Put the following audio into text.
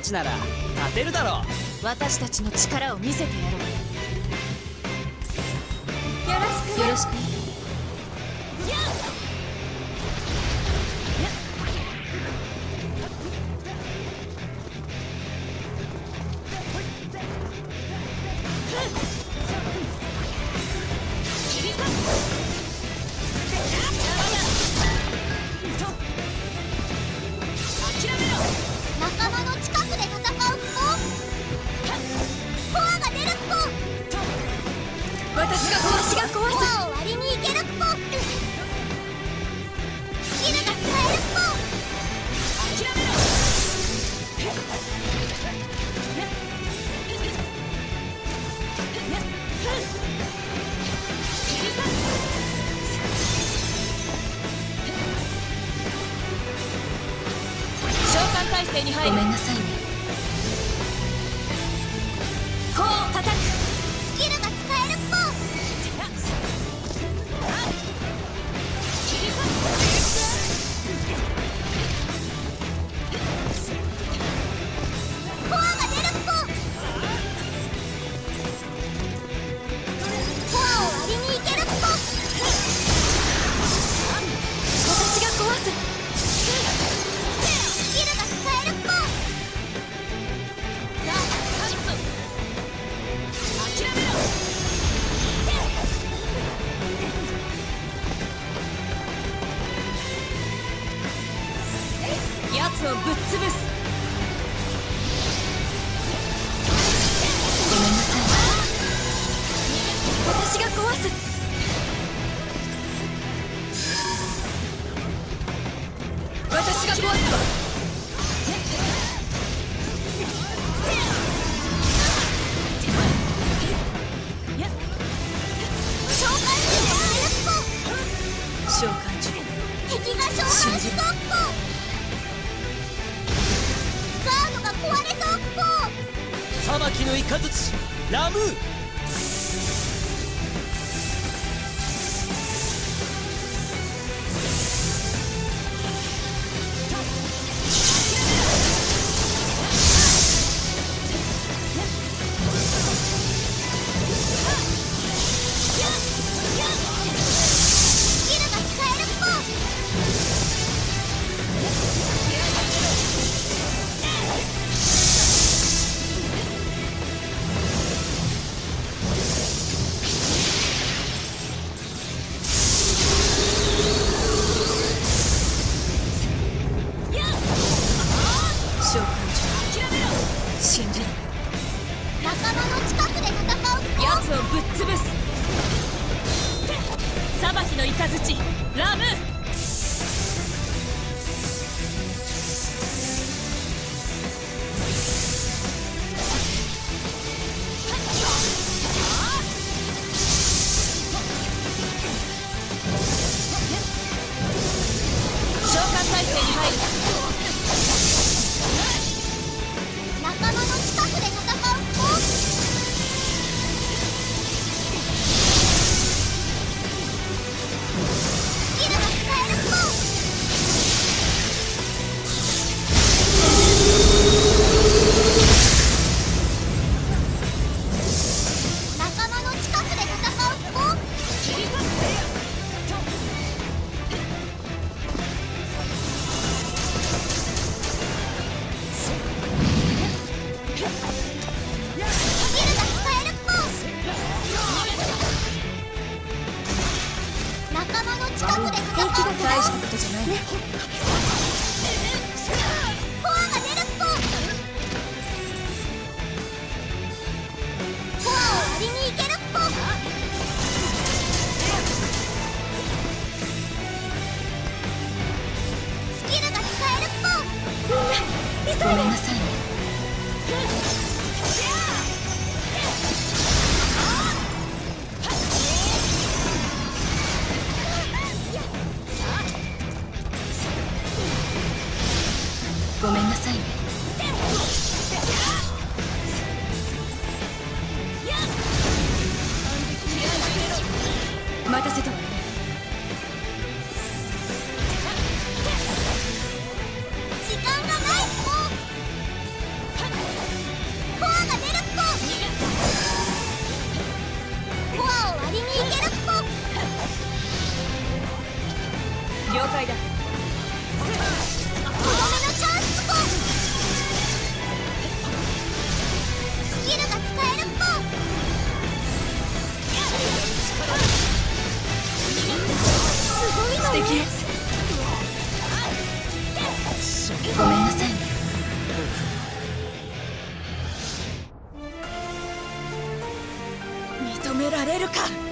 たちなら勝てるだろう。私たちの力を見せてやろう。よろしくね。ごめんなさいね。こう叩く。スキルが使えるっぽい。コアが出るっぽい。コアを割りにいけるっぽい。私が壊す。をぶっ潰す。ごめんなさい。私が壊す。私が壊すわ。召喚獣。敵が召喚しそうっぽ。壊れそうっぽ。裁きの雷ラムー。スキルが使えるっぽ。れるか。